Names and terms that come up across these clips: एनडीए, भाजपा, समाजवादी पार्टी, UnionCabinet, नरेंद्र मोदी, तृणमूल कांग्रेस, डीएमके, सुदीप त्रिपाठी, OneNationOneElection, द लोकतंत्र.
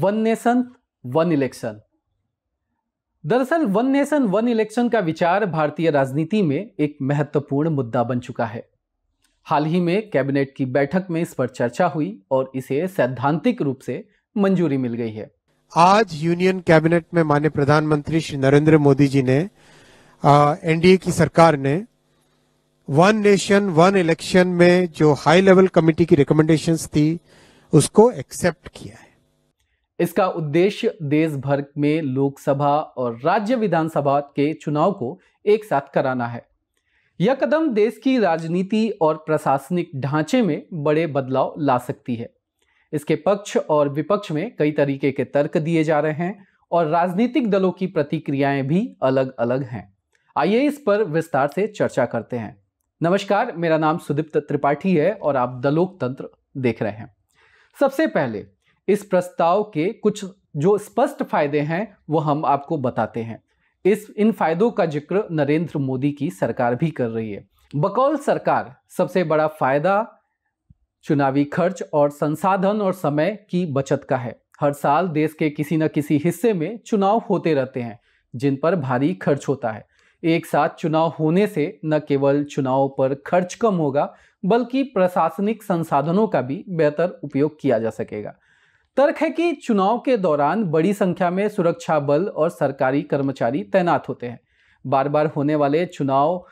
One nation one election. दरअसल one nation one election का विचार भारतीय राजनीति में एक महत्वपूर्ण मुद्दा बन चुका है। हाल ही में कैबिनेट की बैठक में इस पर चर्चा हुई और इसे सैद्धांतिक रूप से मंजूरी मिल गई है। आज यूनियन कैबिनेट में माननीय प्रधानमंत्री श्री नरेंद्र मोदी जी ने एनडीए की सरकार ने वन नेशन वन इलेक्शन में जो हाई लेवल कमेटी की रिकमेंडेशंस थी उसको एक्सेप्ट किया है। इसका उद्देश्य देश भर में लोकसभा और राज्य विधानसभा के चुनाव को एक साथ कराना है। यह कदम देश की राजनीति और प्रशासनिक ढांचे में बड़े बदलाव ला सकती है। इसके पक्ष और विपक्ष में कई तरीके के तर्क दिए जा रहे हैं और राजनीतिक दलों की प्रतिक्रियाएं भी अलग अलग हैं। आइए इस पर विस्तार से चर्चा करते हैं। नमस्कार, मेरा नाम सुदीप त्रिपाठी है और आप द लोकतंत्र देख रहे हैं। सबसे पहले इस प्रस्ताव के कुछ जो स्पष्ट फायदे हैं वो हम आपको बताते हैं। इन फायदों का जिक्र नरेंद्र मोदी की सरकार भी कर रही है। बकौल सरकार सबसे बड़ा फायदा चुनावी खर्च और संसाधन और समय की बचत का है। हर साल देश के किसी न किसी हिस्से में चुनाव होते रहते हैं जिन पर भारी खर्च होता है। एक साथ चुनाव होने से न केवल चुनाव पर खर्च कम होगा बल्कि प्रशासनिक संसाधनों का भी बेहतर उपयोग किया जा सकेगा। तर्क है कि चुनाव के दौरान बड़ी संख्या में सुरक्षा बल और सरकारी कर्मचारी तैनात होते हैं। बार बार होने वाले चुनाव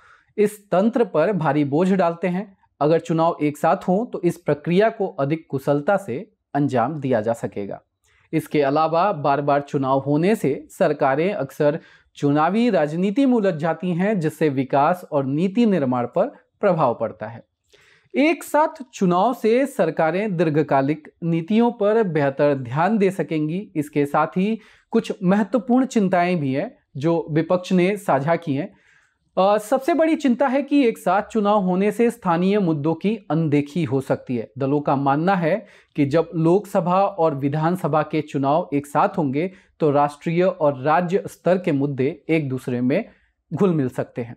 इस तंत्र पर भारी बोझ डालते हैं। अगर चुनाव एक साथ हों तो इस प्रक्रिया को अधिक कुशलता से अंजाम दिया जा सकेगा। इसके अलावा बार बार चुनाव होने से सरकारें अक्सर चुनावी राजनीति में उलझ जाती हैं जिससे विकास और नीति निर्माण पर प्रभाव पड़ता है। एक साथ चुनाव से सरकारें दीर्घकालिक नीतियों पर बेहतर ध्यान दे सकेंगी। इसके साथ ही कुछ महत्वपूर्ण चिंताएं भी हैं जो विपक्ष ने साझा की हैं। सबसे बड़ी चिंता है कि एक साथ चुनाव होने से स्थानीय मुद्दों की अनदेखी हो सकती है। दलों का मानना है कि जब लोकसभा और विधानसभा के चुनाव एक साथ होंगे तो राष्ट्रीय और राज्य स्तर के मुद्दे एक दूसरे में घुल मिल सकते हैं।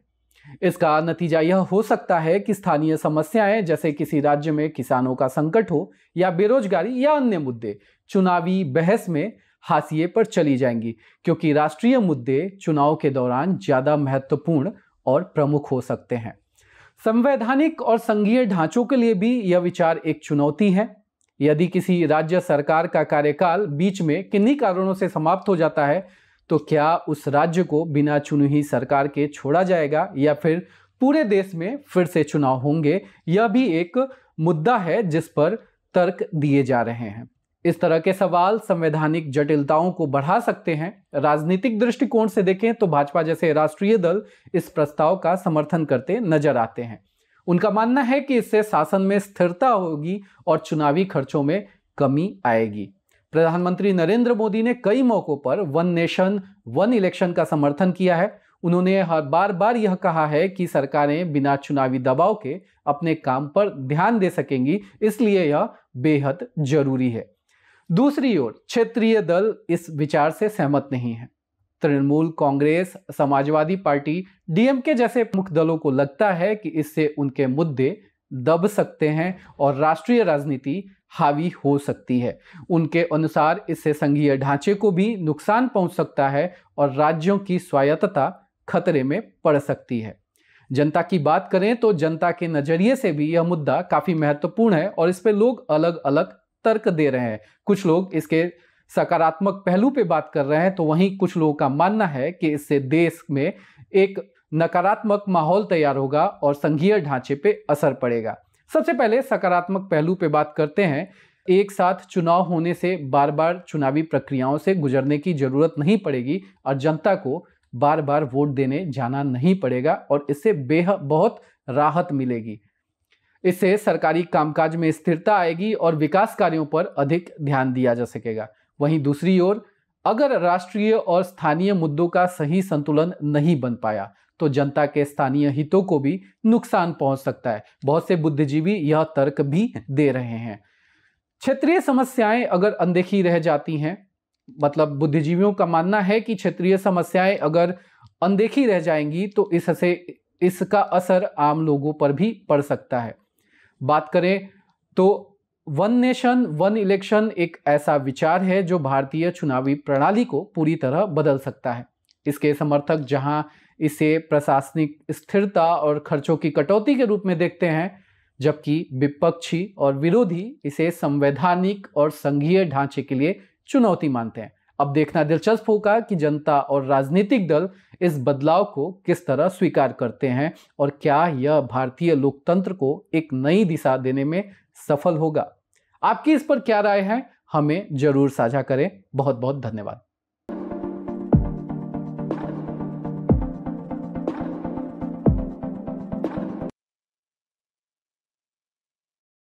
इसका नतीजा यह हो सकता है कि स्थानीय समस्याएं जैसे किसी राज्य में किसानों का संकट हो या बेरोजगारी या अन्य मुद्दे चुनावी बहस में हाशिए पर चली जाएंगी, क्योंकि राष्ट्रीय मुद्दे चुनाव के दौरान ज़्यादा महत्वपूर्ण और प्रमुख हो सकते हैं। संवैधानिक और संघीय ढांचों के लिए भी यह विचार एक चुनौती है। यदि किसी राज्य सरकार का कार्यकाल बीच में किन्हीं कारणों से समाप्त हो जाता है तो क्या उस राज्य को बिना चुनी सरकार के छोड़ा जाएगा या फिर पूरे देश में फिर से चुनाव होंगे? यह भी एक मुद्दा है जिस पर तर्क दिए जा रहे हैं। इस तरह के सवाल संवैधानिक जटिलताओं को बढ़ा सकते हैं। राजनीतिक दृष्टिकोण से देखें तो भाजपा जैसे राष्ट्रीय दल इस प्रस्ताव का समर्थन करते नजर आते हैं। उनका मानना है कि इससे शासन में स्थिरता होगी और चुनावी खर्चों में कमी आएगी। प्रधानमंत्री नरेंद्र मोदी ने कई मौकों पर वन नेशन वन इलेक्शन का समर्थन किया है। उन्होंने हर बार बार यह कहा है कि सरकारें बिना चुनावी दबाव के अपने काम पर ध्यान दे सकेंगी, इसलिए यह बेहद जरूरी है। दूसरी ओर क्षेत्रीय दल इस विचार से सहमत नहीं है। तृणमूल कांग्रेस, समाजवादी पार्टी, डीएमके जैसे मुख्य दलों को लगता है कि इससे उनके मुद्दे दब सकते हैं और राष्ट्रीय राजनीति हावी हो सकती है। उनके अनुसार इससे संघीय ढांचे को भी नुकसान पहुंच सकता है और राज्यों की स्वायत्तता खतरे में पड़ सकती है। जनता की बात करें तो जनता के नज़रिए से भी यह मुद्दा काफ़ी महत्वपूर्ण है और इस पर लोग अलग अलग तर्क दे रहे हैं। कुछ लोग इसके सकारात्मक पहलू पे बात कर रहे हैं तो वहीं कुछ लोगों का मानना है कि इससे देश में एक नकारात्मक माहौल तैयार होगा और संघीय ढांचे पे असर पड़ेगा। सबसे पहले सकारात्मक पहलू पे बात करते हैं। एक साथ चुनाव होने से बार बार चुनावी प्रक्रियाओं से गुजरने की जरूरत नहीं पड़ेगी और जनता को बार बार वोट देने जाना नहीं पड़ेगा और इससे बहुत राहत मिलेगी। इससे सरकारी कामकाज में स्थिरता आएगी और विकास कार्यों पर अधिक ध्यान दिया जा सकेगा। वहीं दूसरी ओर अगर राष्ट्रीय और स्थानीय मुद्दों का सही संतुलन नहीं बन पाया तो जनता के स्थानीय हितों को भी नुकसान पहुंच सकता है। बहुत से बुद्धिजीवी यह तर्क भी दे रहे हैं। क्षेत्रीय समस्याएं अगर अनदेखी रह जाती हैं, मतलब बुद्धिजीवियों का मानना है कि क्षेत्रीय समस्याएं अगर अनदेखी रह जाएंगी तो इसका असर आम लोगों पर भी पड़ सकता है। बात करें तो वन नेशन वन इलेक्शन एक ऐसा विचार है जो भारतीय चुनावी प्रणाली को पूरी तरह बदल सकता है। इसके समर्थक जहां इसे प्रशासनिक स्थिरता और खर्चों की कटौती के रूप में देखते हैं, जबकि विपक्षी और विरोधी इसे संवैधानिक और संघीय ढांचे के लिए चुनौती मानते हैं। अब देखना दिलचस्प होगा कि जनता और राजनीतिक दल इस बदलाव को किस तरह स्वीकार करते हैं और क्या यह भारतीय लोकतंत्र को एक नई दिशा देने में सफल होगा। आपकी इस पर क्या राय है, हमें जरूर साझा करें। बहुत बहुत धन्यवाद।